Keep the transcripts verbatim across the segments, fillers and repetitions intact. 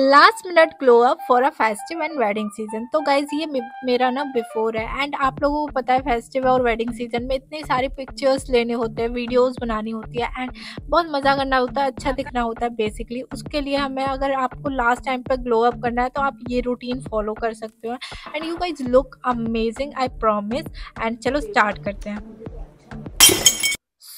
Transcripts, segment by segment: Last minute glow up for a festive and wedding season. तो guys ये मेरा ना बिफोर है एंड आप लोगों को पता है फेस्टिव और वेडिंग सीजन में इतने सारे पिक्चर्स लेने होते हैं, वीडियोस बनानी होती है एंड बहुत मज़ा करना होता है, अच्छा दिखना होता है बेसिकली। उसके लिए हमें अगर आपको लास्ट टाइम पर ग्लो अप करना है तो आप ये रूटीन फॉलो कर सकते हो and you guys look amazing, I promise. And चलो स्टार्ट करते हैं।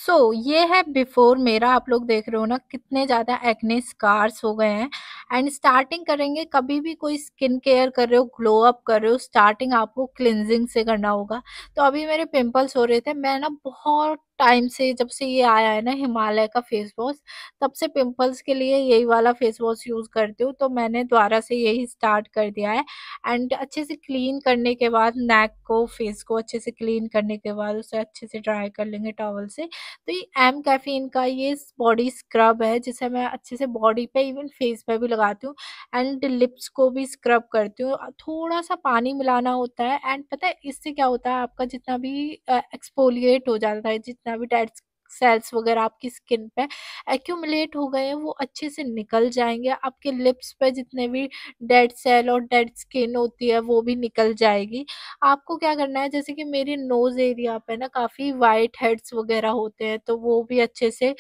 सो so, ये है बिफोर मेरा, आप लोग देख रहे हो ना कितने ज़्यादा एक्ने स्कार्स हो गए हैं। एंड स्टार्टिंग करेंगे, कभी भी कोई स्किन केयर कर रहे हो, ग्लो अप कर रहे हो, स्टार्टिंग आपको क्लिनजिंग से करना होगा। तो अभी मेरे पिंपल्स हो रहे थे, मैं ना बहुत टाइम से, जब से ये आया है ना हिमालय का फेस वॉश, तब से पिंपल्स के लिए यही वाला फेस वॉश यूज़ करती हूँ, तो मैंने दोबारा से यही स्टार्ट कर दिया है। एंड अच्छे से क्लीन करने के बाद, नेक को, फेस को अच्छे से क्लीन करने के बाद उसे अच्छे से ड्राई कर लेंगे टॉवल से। तो ये एम कैफीन का ये बॉडी स्क्रब है, जिसे मैं अच्छे से बॉडी पे, इवन फेस पे भी लगाती हूँ एंड लिप्स को भी स्क्रब करती हूँ। थोड़ा सा पानी मिलाना होता है एंड पता है इससे क्या होता है, आपका जितना भी एक्सफोलिएट हो जाता है, जितना भी डेड सेल्स वगैरह आपकी स्किन पे एक्यूमुलेट हो गए हैं वो अच्छे से निकल जाएंगे। आपके लिप्स पे जितने भी डेड सेल और डेड स्किन होती है वो भी निकल जाएगी। आपको क्या करना है, जैसे कि मेरे नोज़ एरिया पे ना काफ़ी वाइट हेड्स वगैरह होते हैं तो वो भी अच्छे से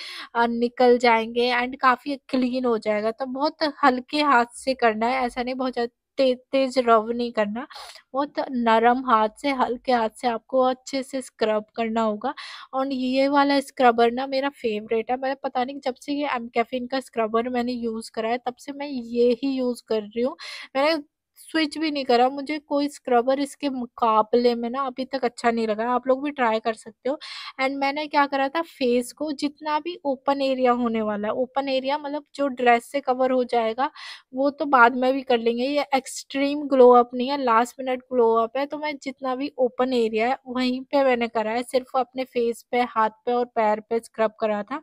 निकल जाएंगे एंड काफ़ी क्लीन हो जाएगा। तो बहुत हल्के हाथ से करना है, ऐसा नहीं बहुत ज़्यादा तेज तेज रब नहीं करना, बहुत नरम हाथ से, हल्के हाथ से आपको अच्छे से स्क्रब करना होगा। और ये वाला स्क्रबर ना मेरा फेवरेट है, मैं पता नहीं जब से ये एम कैफीन का स्क्रबर मैंने यूज़ करा है तब से मैं ये ही यूज़ कर रही हूँ, मैंने स्विच भी नहीं करा। मुझे कोई स्क्रबर इसके मुकाबले में ना अभी तक अच्छा नहीं लगा, आप लोग भी ट्राई कर सकते हो। एंड मैंने क्या करा था, फेस को जितना भी ओपन एरिया होने वाला है, ओपन एरिया मतलब जो ड्रेस से कवर हो जाएगा वो तो बाद में भी कर लेंगे, ये एक्सट्रीम ग्लो अप नहीं है, लास्ट मिनट ग्लो अप है। तो मैं जितना भी ओपन एरिया है वहीं पर मैंने करा है, सिर्फ अपने फेस पे, हाथ पे और पैर पे स्क्रब करा था।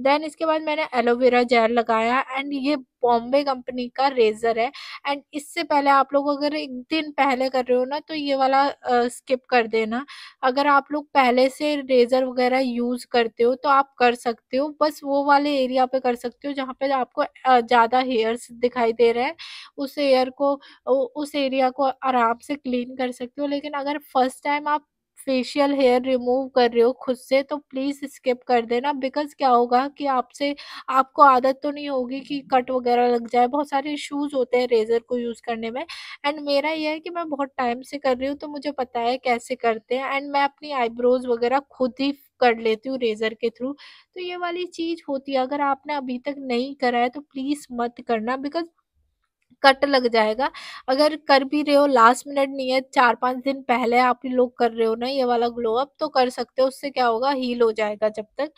देन इसके बाद मैंने एलोवेरा जेल लगाया एंड ये बॉम्बे कंपनी का रेज़र है। एंड इससे पहले आप लोग अगर एक दिन पहले कर रहे हो ना तो ये वाला आ, स्किप कर देना। अगर आप लोग पहले से रेज़र वगैरह यूज़ करते हो तो आप कर सकते हो, बस वो वाले एरिया पे कर सकते हो जहाँ पे आपको ज़्यादा हेयर्स दिखाई दे रहे हैं, उस हेयर को, उस एरिया को आराम से क्लीन कर सकते हो। लेकिन अगर फर्स्ट टाइम आप फेशियल हेयर रिमूव कर रहे हो खुद से तो प्लीज़ स्किप कर देना, बिकॉज क्या होगा कि आपसे, आपको आदत तो नहीं होगी कि कट वगैरह लग जाए, बहुत सारे इश्यूज़ होते हैं रेज़र को यूज़ करने में। एंड मेरा ये है कि मैं बहुत टाइम से कर रही हूँ तो मुझे पता है कैसे करते हैं एंड मैं अपनी आईब्रोज़ वगैरह खुद ही कर लेती हूँ रेज़र के थ्रू। तो ये वाली चीज़ होती है, अगर आपने अभी तक नहीं करा है तो प्लीज़ मत करना, बिकॉज कट लग जाएगा। अगर कर भी रहे हो, लास्ट मिनट नहीं है, चार पाँच दिन पहले आप लोग कर रहे हो ना ये वाला ग्लो अप तो कर सकते हो, उससे क्या होगा हील हो जाएगा जब तक।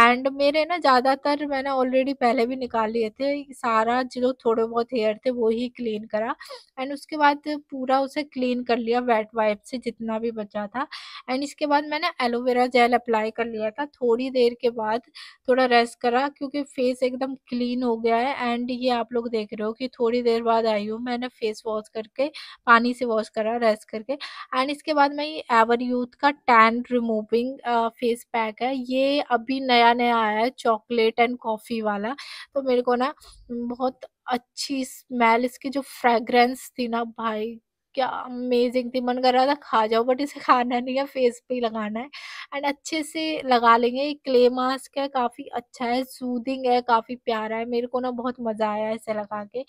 एंड मेरे ना ज़्यादातर मैंने ऑलरेडी पहले भी निकाल लिए थे, सारा जो थोड़े बहुत हेयर थे वो ही क्लीन करा एंड उसके बाद पूरा उसे क्लीन कर लिया वेट वाइप से जितना भी बचा था। एंड इसके बाद मैंने एलोवेरा जेल अप्लाई कर लिया था, थोड़ी देर के बाद थोड़ा रेस्ट करा क्योंकि फेस एकदम क्लीन हो गया है। एंड ये आप लोग देख रहे हो कि थोड़ी देर बाद आई हूँ, मैंने फेस वॉश करके, पानी से वॉश करा रेस्ट करके। एंड इसके बाद मैं ये एवर यूथ का टैन रिमूविंग फेस पैक है, ये अभी नया नया आया है, चॉकलेट एंड कॉफ़ी वाला। तो मेरे को ना बहुत अच्छी स्मेल, इसकी जो फ्रेग्रेंस थी ना भाई क्या अमेजिंग थी, मन कर रहा था खा जाओ, बट इसे खाना नहीं है, फेस पे ही लगाना है एंड अच्छे से लगा लेंगे। ये क्ले मास्क है, काफ़ी अच्छा है, सूदिंग है, काफ़ी प्यारा है, मेरे को ना बहुत मज़ा आया इसे लगा के।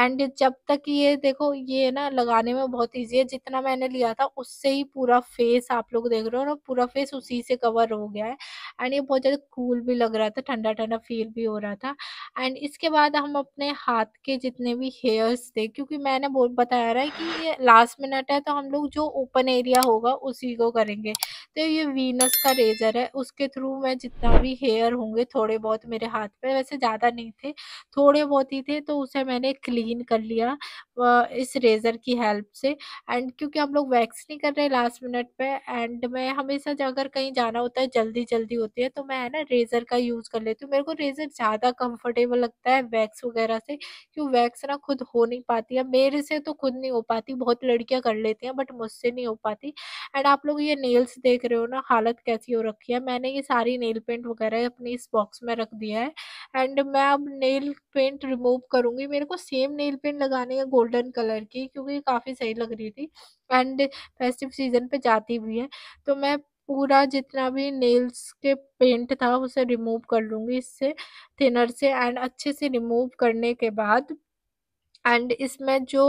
एंड जब तक ये देखो, ये ना लगाने में बहुत ईजी है, जितना मैंने लिया था उससे ही पूरा फेस, आप लोग देख रहे हो ना पूरा फेस उसी से कवर हो गया है। एंड ये बहुत ज़्यादा कूल भी लग रहा था, ठंडा ठंडा फील भी हो रहा था। एंड इसके बाद हम अपने हाथ के जितने भी हेयर्स थे, क्योंकि मैंने बोल बताया रहा है कि ये लास्ट मिनट है तो हम लोग जो ओपन एरिया होगा उसी को करेंगे। तो ये वीनस का रेज़र है, उसके थ्रू मैं जितना भी हेयर होंगे, थोड़े बहुत मेरे हाथ पे, वैसे ज़्यादा नहीं थे, थोड़े बहुत ही थे, तो उसे मैंने क्लीन कर लिया इस रेज़र की हेल्प से। एंड क्योंकि हम लोग वैक्स नहीं कर रहे लास्ट मिनट पे, एंड मैं हमेशा अगर कहीं जाना होता है, जल्दी जल्दी होती है, तो मैं है ना रेज़र का यूज़ कर लेती हूँ। मेरे को रेज़र ज़्यादा कम्फर्टेबल लगता है वैक्स वगैरह से, क्यों वैक्स ना खुद हो नहीं पाती है, मेरे से तो खुद नहीं हो पाती, बहुत लड़कियां कर लेती हैं बट मुझसे नहीं हो पाती। एंड आप लोग ये नेल्स देख रहे हो ना, हाल हालत कैसी हो रखी है। मैंने ये सारी नेल पेंट वगैरह अपनी इस बॉक्स में रख दिया है एंड मैं अब नेल पेंट रिमूव करूँगी। मेरे को सेम नेल पेंट लगानी है गोल्डन कलर की, क्योंकि काफ़ी सही लग रही थी एंड फेस्टिव सीजन पे जाती भी है। तो मैं पूरा जितना भी नेल्स के पेंट था उसे रिमूव कर लूँगी इससे थिनर से एंड अच्छे से रिमूव करने के बाद। एंड इसमें जो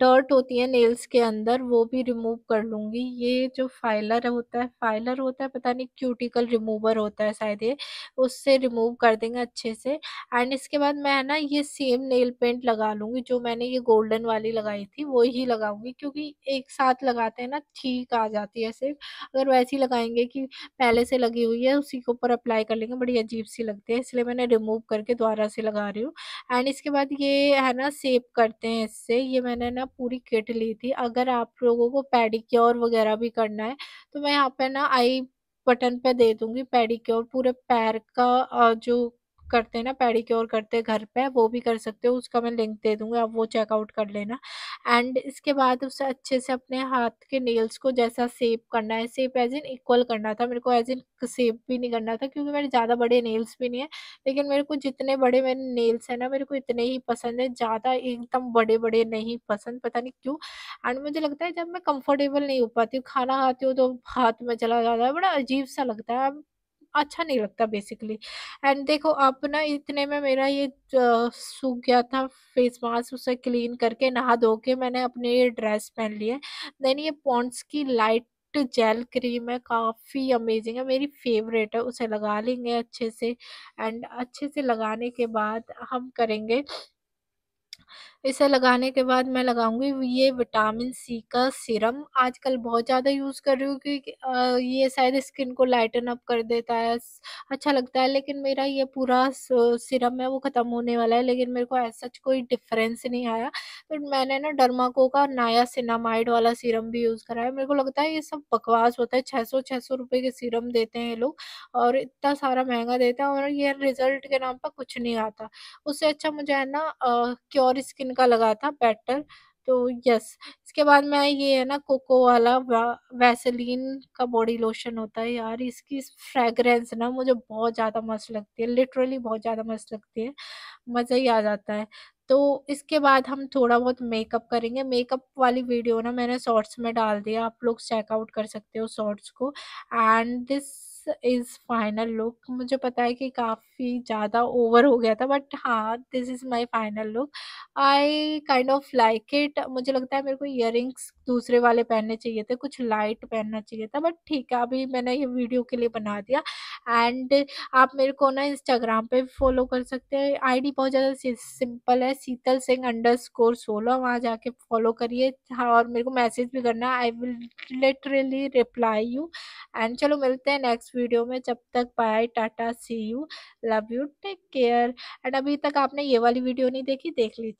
डर्ट होती है नेल्स के अंदर वो भी रिमूव कर लूँगी। ये जो फाइलर होता है फाइलर होता है पता नहीं क्यूटिकल रिमूवर होता है शायद, ये उससे रिमूव कर देंगे अच्छे से। एंड इसके बाद मैं है ना ये सेम नेल पेंट लगा लूँगी जो मैंने ये गोल्डन वाली लगाई थी वो ही लगाऊंगी, क्योंकि एक साथ लगाते हैं ना ठीक आ जाती है। सिर्फ अगर वैसी लगाएंगे कि पहले से लगी हुई है उसी के ऊपर अप्लाई कर लेंगे बड़ी अजीब सी लगती है, इसलिए मैंने रिमूव करके दोबारा से लगा रही हूँ। एंड इसके बाद ये है ना सेप करते हैं इससे। ये मैंने ना पूरी किट ली थी। अगर आप लोगों को पेडिक्योर वगैरह भी करना है तो मैं यहाँ पे ना आई बटन पे दे दूंगी पेडिक्योर, पूरे पैर का जो करते हैं ना पेडिक्योर करते हैं घर पे वो भी कर सकते हो, उसका मैं लिंक दे दूंगी आप वो चेकआउट कर लेना। एंड इसके बाद उसे अच्छे से अपने हाथ के नेल्स को जैसा सेप करना है, सेप एज इन इक्वल करना था मेरे को, एज इन सेप भी नहीं करना था क्योंकि मेरे ज़्यादा बड़े नेल्स भी नहीं है, लेकिन मेरे को जितने बड़े मेरे नेल्स हैं ना मेरे को इतने ही पसंद है, ज़्यादा एकदम बड़े बड़े नहीं पसंद पता नहीं क्यों। एंड मुझे लगता है जब मैं कंफर्टेबल नहीं हो पाती हूँ खाना खाती हूँ तो हाथ में चला जाता है, बड़ा अजीब सा लगता है, अच्छा नहीं लगता बेसिकली। एंड देखो अब ना इतने में मेरा ये सूख गया था फेस मास्क, उसे क्लीन करके नहा धो के मैंने अपने ये ड्रेस पहन ली है। देन ये पॉन्ड्स की लाइट जेल क्रीम है, काफ़ी अमेजिंग है, मेरी फेवरेट है, उसे लगा लेंगे अच्छे से। एंड अच्छे से लगाने के बाद हम करेंगे, इसे लगाने के बाद मैं लगाऊंगी ये विटामिन सी का सीरम। आजकल बहुत ज़्यादा यूज़ कर रही हूँ क्योंकि ये शायद स्किन को लाइटन अप कर देता है, अच्छा लगता है। लेकिन मेरा ये पूरा सीरम है वो ख़त्म होने वाला है, लेकिन मेरे को ऐसा कोई डिफरेंस नहीं आया। तो मैंने ना डर्माको का नया सिनामाइड वाला सीरम भी यूज़ करा है। मेरे को लगता है ये सब बकवास होता है, छः सौ छः सौ रुपये के सीरम देते हैं ये लोग और इतना सारा महंगा देते हैं और ये रिज़ल्ट के नाम पर कुछ नहीं आता। उससे अच्छा मुझे है ना क्योर स्किन का लगा था बेटर। तो यस, इसके बाद मैं ये है ना कोको वाला वैसलीन का बॉडी लोशन होता है, यार इसकी फ्रेगरेंस ना मुझे बहुत ज़्यादा मस्त लगती है, लिटरली बहुत ज़्यादा मस्त लगती है, मज़ा ही आ जाता है। तो इसके बाद हम थोड़ा बहुत मेकअप करेंगे। मेकअप वाली वीडियो ना मैंने शॉर्ट्स में डाल दिया, आप लोग चेकआउट कर सकते हो शॉर्ट्स को। And this is final look. मुझे पता है कि काफ़ी ज़्यादा ओवर हो गया था बट हाँ this is my final look, I kind of like it. मुझे लगता है मेरे को ईयरिंग्स दूसरे वाले पहनने चाहिए थे, कुछ लाइट पहनना चाहिए था, बट ठीक है अभी मैंने ये वीडियो के लिए बना दिया। एंड आप मेरे को ना इंस्टाग्राम पे फॉलो कर सकते हैं, आईडी बहुत ज़्यादा सिंपल है शीतल सिंह अंडर स्कोर सोलह, वहाँ जाके फॉलो करिए। हाँ और मेरे को मैसेज भी करना, I will literally reply you. And चलो मिलते हैं नेक्स्ट वीडियो में, जब तक bye tata see you love you take care. And अभी तक आपने ये वाली वीडियो नहीं देखी देख लीजिए।